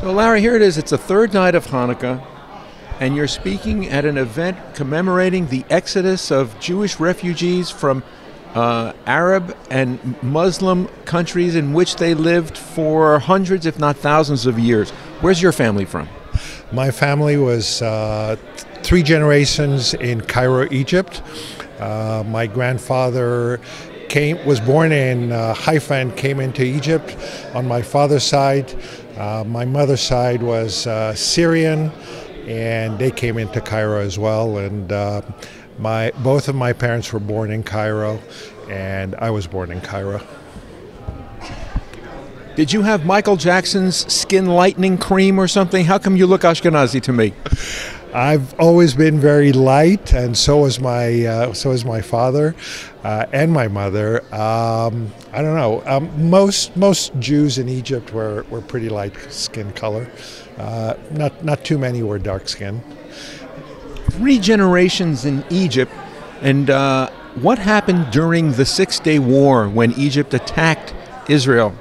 So Larry, here it is. It's the third night of Hanukkah, and you're speaking at an event commemorating the exodus of Jewish refugees from Arab and Muslim countries in which they lived for hundreds, if not thousands of years. Where's your family from? My family was three generations in Cairo, Egypt. My grandfather was born in Haifa and came into Egypt on my father's side. My mother's side was Syrian, and they came into Cairo as well. And both of my parents were born in Cairo, and I was born in Cairo. Did you have Michael Jackson's Skin Lightening Cream or something? How come you look Ashkenazi to me? I've always been very light, and so is my father and my mother. I don't know. Most Jews in Egypt were pretty light skin color. Not too many were dark skin. Three generations in Egypt, and what happened during the Six-Day War when Egypt attacked Israel?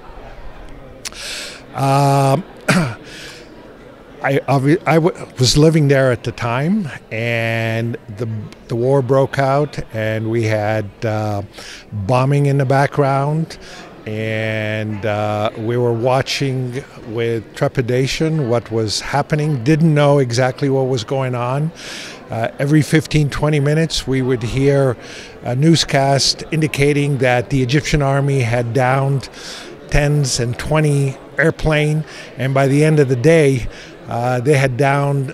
I was living there at the time, and the war broke out, and we had bombing in the background, and we were watching with trepidation what was happening, didn't know exactly what was going on. Every 15-20 minutes we would hear a newscast indicating that the Egyptian army had downed 10s and 20 airplanes, and by the end of the day they had downed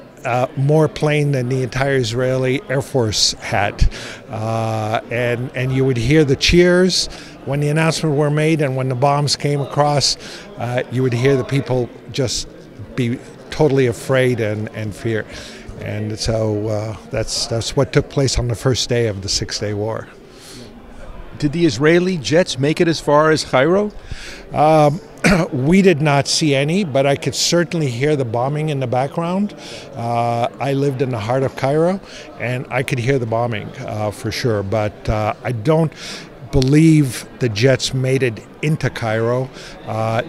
more plane than the entire Israeli Air Force had. And you would hear the cheers when the announcements were made, and when the bombs came across, you would hear the people just be totally afraid and fear. And so that's what took place on the first day of the Six-Day War. Did the Israeli jets make it as far as Cairo? We did not see any, but I could certainly hear the bombing in the background. I lived in the heart of Cairo, and I could hear the bombing for sure, but I don't believe the jets made it into Cairo.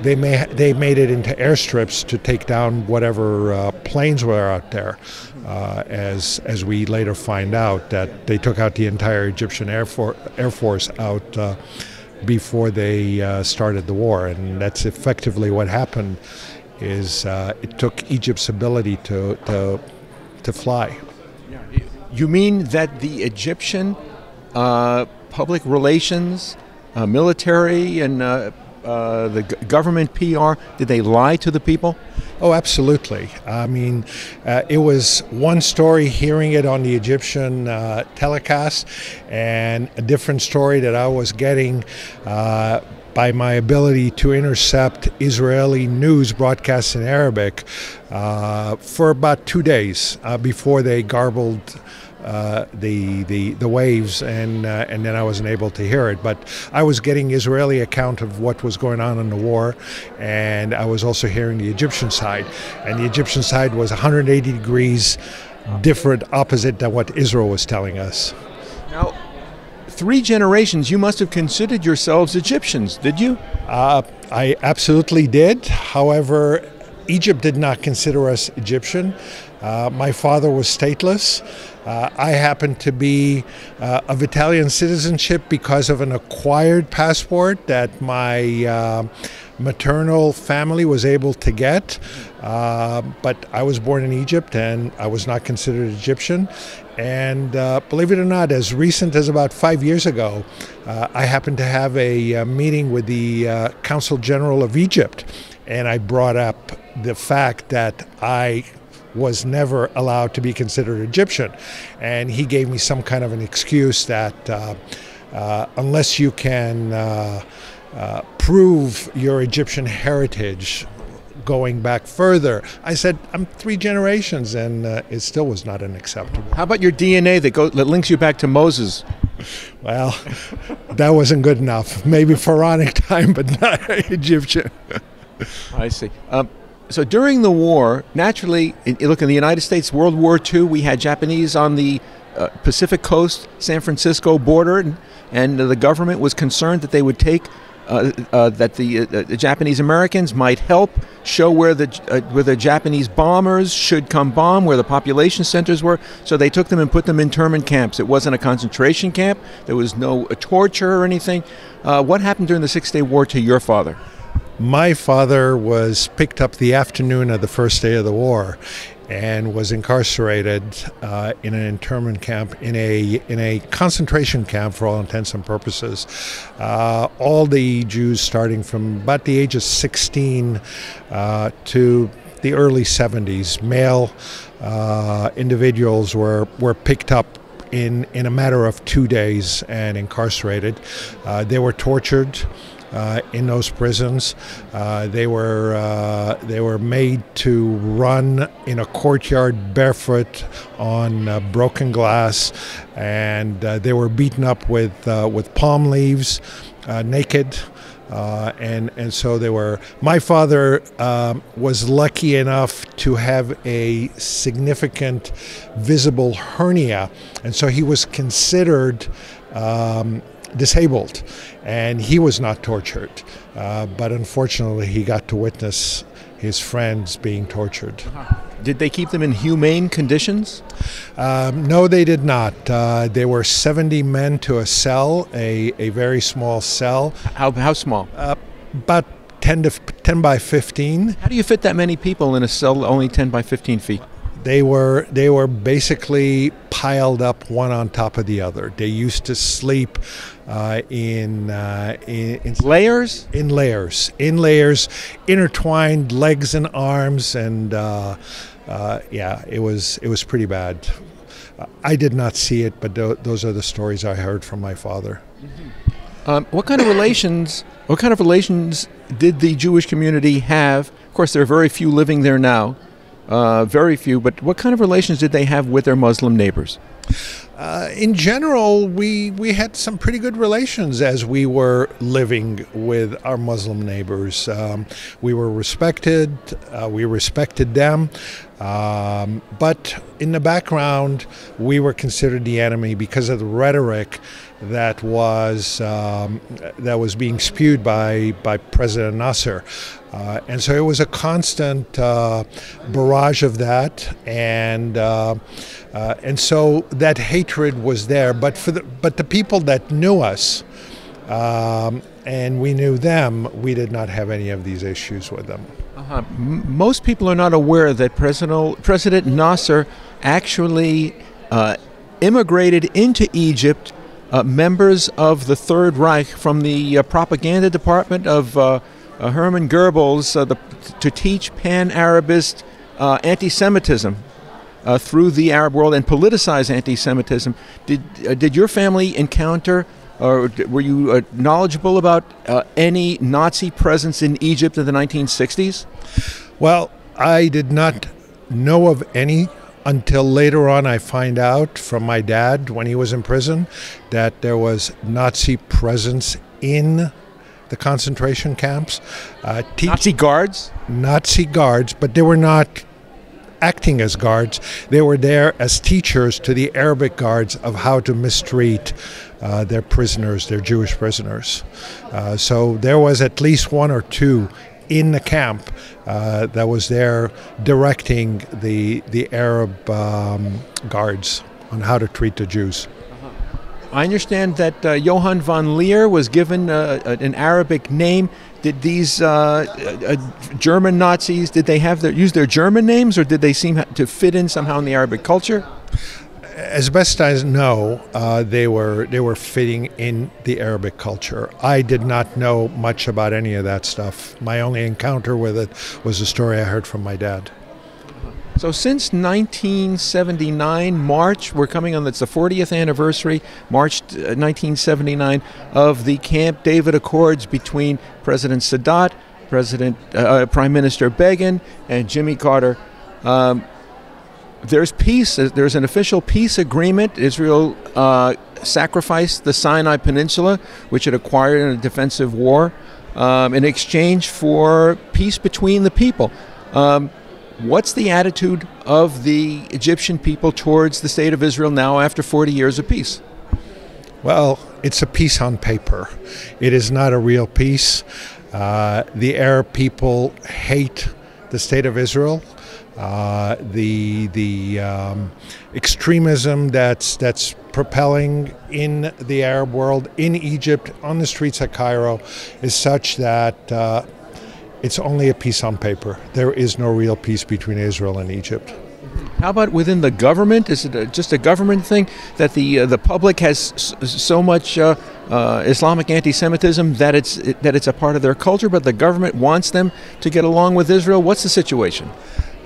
They made it into airstrips to take down whatever planes were out there, as we later find out that they took out the entire Egyptian Air Force out before they started the war. And that's effectively what happened, is it took Egypt's ability to fly. You mean that the Egyptian public relations, military, and the government PR, did they lie to the people? Oh, absolutely. I mean, it was one story hearing it on the Egyptian telecast, and a different story that I was getting by my ability to intercept Israeli news broadcasts in Arabic for about 2 days before they garbled the waves, and then I wasn't able to hear it. But I was getting Israeli account of what was going on in the war, and I was also hearing the Egyptian side. And the Egyptian side was 180 degrees different, opposite than what Israel was telling us. Now, three generations, you must have considered yourselves Egyptians, did you? I absolutely did. However, Egypt did not consider us Egyptian. My father was stateless. I happened to be of Italian citizenship because of an acquired passport that my maternal family was able to get. But I was born in Egypt, and I was not considered Egyptian. And believe it or not, as recent as about 5 years ago, I happened to have a meeting with the Consul General of Egypt, and I brought up the fact that I was never allowed to be considered Egyptian. And he gave me some kind of an excuse that unless you can prove your Egyptian heritage going back further. I said, I'm three generations, and it still was not unacceptable. How about your DNA that links you back to Moses? Well, that wasn't good enough. Maybe pharaonic time, but not Egyptian. I see. So during the war, naturally, look, in the United States, World War II, we had Japanese on the Pacific coast, San Francisco border, and the government was concerned that they would take that the Japanese Americans might help show where the Japanese bombers should come bomb, where the population centers were. So they took them and put them in internment camps. It wasn't a concentration camp. There was no torture or anything. What happened during the Six-Day War to your father? My father was picked up the afternoon of the first day of the war and was incarcerated in an internment camp, in a concentration camp for all intents and purposes. All the Jews starting from about the age of 16 to the early 70s, male individuals were picked up in a matter of 2 days and incarcerated. They were tortured. In those prisons, they were made to run in a courtyard barefoot on broken glass, and they were beaten up with palm leaves, naked, and so they were. My father was lucky enough to have a significant visible hernia, and so he was considered disabled, and he was not tortured, but unfortunately he got to witness his friends being tortured. Did they keep them in humane conditions? No, they did not. There were 70 men to a cell, a very small cell. How small? About 10 by 15. How do you fit that many people in a cell only 10 by 15 feet? They were basically piled up one on top of the other. They used to sleep in layers? In layers, intertwined legs and arms, and yeah, it was pretty bad. I did not see it, but those are the stories I heard from my father. Mm-hmm. What kind of relations did the Jewish community have? Of course, there are very few living there now. Very few, but what kind of relations did they have with their Muslim neighbors? In general, we had some pretty good relations as we were living with our Muslim neighbors. We were respected, we respected them, but in the background we were considered the enemy because of the rhetoric that was being spewed by President Nasser. And so it was a constant barrage of that, and so that hatred was there. But the people that knew us, and we knew them, we did not have any of these issues with them. Uh-huh. Most people are not aware that President Nasser actually immigrated into Egypt members of the Third Reich from the propaganda department of Hermann Goebbels to teach pan-Arabist anti-Semitism through the Arab world and politicize anti-Semitism. Did your family encounter, or were you knowledgeable about any Nazi presence in Egypt in the 1960s? Well, I did not know of any until later on. I find out from my dad when he was in prison that there was Nazi presence in the concentration camps. Nazi guards? Nazi guards, but they were not acting as guards. They were there as teachers to the Arabic guards of how to mistreat their prisoners, their Jewish prisoners. So there was at least one or two in the camp that was there directing the Arab guards on how to treat the Jews. I understand that Johann von Leer was given an Arabic name. Did these German Nazis, did they have use their German names, or did they seem to fit in somehow in the Arabic culture? As best I know, they were fitting in the Arabic culture. I did not know much about any of that stuff. My only encounter with it was the story I heard from my dad. So since 1979, March, we're coming on, that's the 40th anniversary, March 1979, of the Camp David Accords between President Sadat, Prime Minister Begin, and Jimmy Carter. There's peace. There's an official peace agreement. Israel sacrificed the Sinai Peninsula, which it acquired in a defensive war, in exchange for peace between the people. What's the attitude of the Egyptian people towards the state of Israel now after 40 years of peace? Well, It's a peace on paper. It is not a real peace. The Arab people hate the state of Israel. The extremism that's propelling in the Arab world, in Egypt, on the streets of Cairo, is such that it's only a peace on paper. There is no real peace between Israel and Egypt. How about within the government? Is it just a government thing that the public has so much Islamic anti-Semitism that it's a part of their culture, but the government wants them to get along with Israel? What's the situation?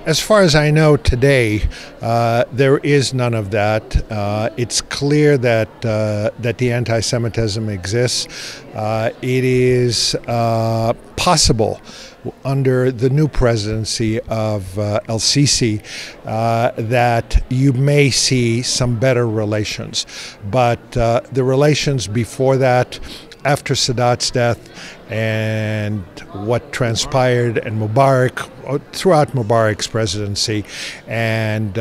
As far as I know today, there is none of that. It's clear that the anti-Semitism exists. It is possible under the new presidency of El Sisi that you may see some better relations. But the relations before that, after Sadat's death and what transpired and Mubarak, throughout Mubarak's presidency, and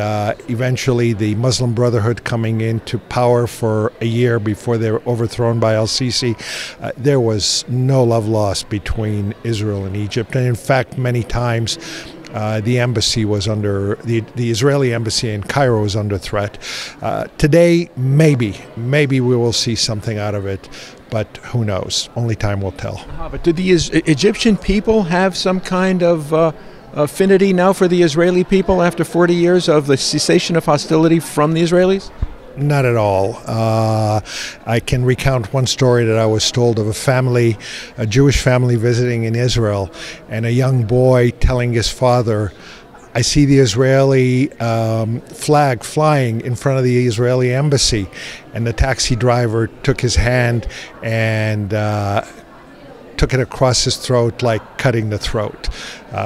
eventually the Muslim Brotherhood coming into power for a year before they were overthrown by El Sisi, there was no love lost between Israel and Egypt. And in fact, many times the embassy was under, the Israeli embassy in Cairo was under threat. Today, maybe we will see something out of it, but who knows? Only time will tell. But did the Egyptian people have some kind of affinity now for the Israeli people after 40 years of the cessation of hostility from the Israelis? Not at all. I can recount one story that I was told of a Jewish family visiting in Israel, and a young boy telling his father, "I see the Israeli flag flying in front of the Israeli embassy," and the taxi driver took his hand and took it across his throat, like cutting the throat.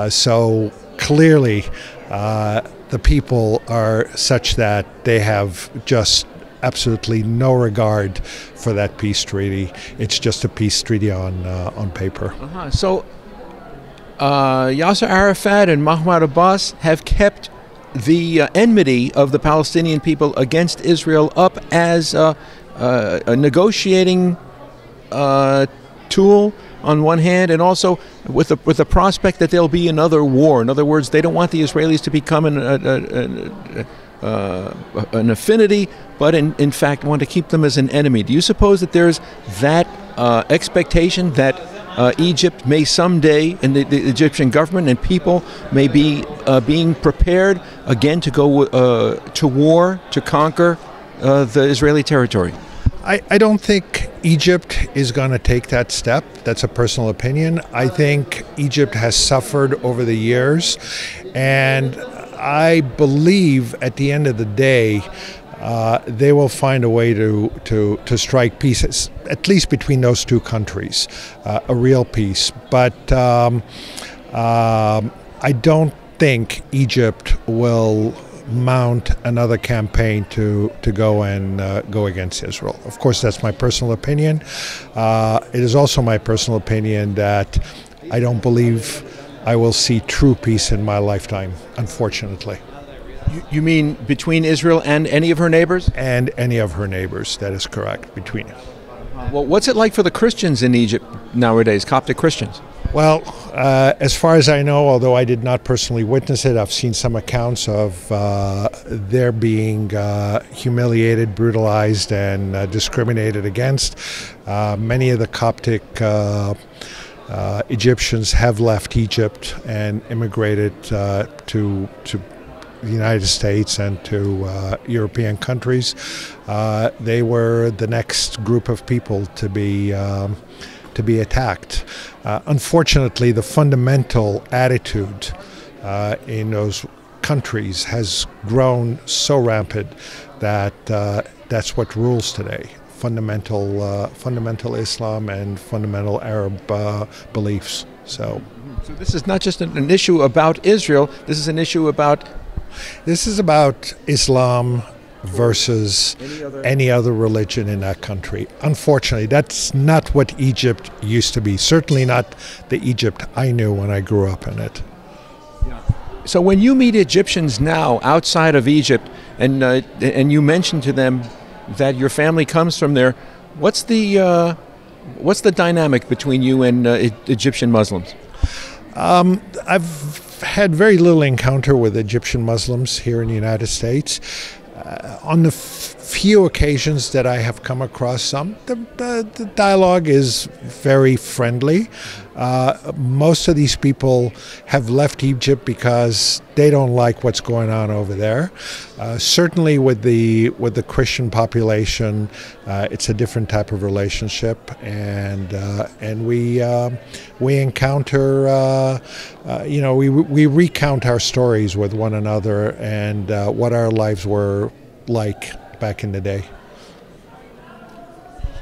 So clearly, the people are such that they have just absolutely no regard for that peace treaty. It's just a peace treaty on paper. So Yasser Arafat and Mahmoud Abbas have kept the enmity of the Palestinian people against Israel up as a negotiating tool on one hand, and also with the prospect that there'll be another war. In other words, they don't want the Israelis to become an affinity, but in fact want to keep them as an enemy. Do you suppose that there's that expectation that Egypt may someday, and the Egyptian government and people may be being prepared again to go to war, to conquer the Israeli territory? I don't think Egypt is going to take that step. That's a personal opinion. I think Egypt has suffered over the years, and I believe at the end of the day they will find a way to strike peace, at least between those two countries, a real peace. But I don't think Egypt will mount another campaign to go and go against Israel. Of course, that's my personal opinion. It is also my personal opinion that I don't believe I will see true peace in my lifetime, unfortunately. You mean between Israel and any of her neighbors? And any of her neighbors, that is correct, between them. Well, what's it like for the Christians in Egypt nowadays, Coptic Christians? Well, as far as I know, although I did not personally witness it, I've seen some accounts of their being humiliated, brutalized, and discriminated against. Many of the Coptic Egyptians have left Egypt and immigrated to the United States and to European countries. They were the next group of people to be attacked. Unfortunately, the fundamental attitude in those countries has grown so rampant that that's what rules today: fundamental Islam and fundamental Arab beliefs. So this is not just an issue about Israel. This is an issue about. This is about Islam versus any other religion in that country. Unfortunately, that's not what Egypt used to be. Certainly not the Egypt I knew when I grew up in it. Yeah. So when you meet Egyptians now outside of Egypt, and you mention to them that your family comes from there, What's the dynamic between you and Egyptian Muslims? I've had very little encounter with Egyptian Muslims here in the United States. On the few occasions that I have come across some, the dialogue is very friendly. Most of these people have left Egypt because they don't like what's going on over there. Certainly with the Christian population, it's a different type of relationship, and we encounter we recount our stories with one another and what our lives were like back in the day.